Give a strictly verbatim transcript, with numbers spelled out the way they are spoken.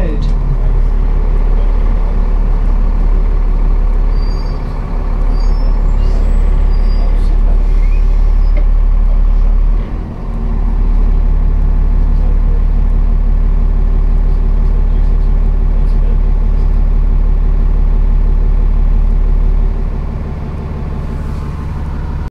Road.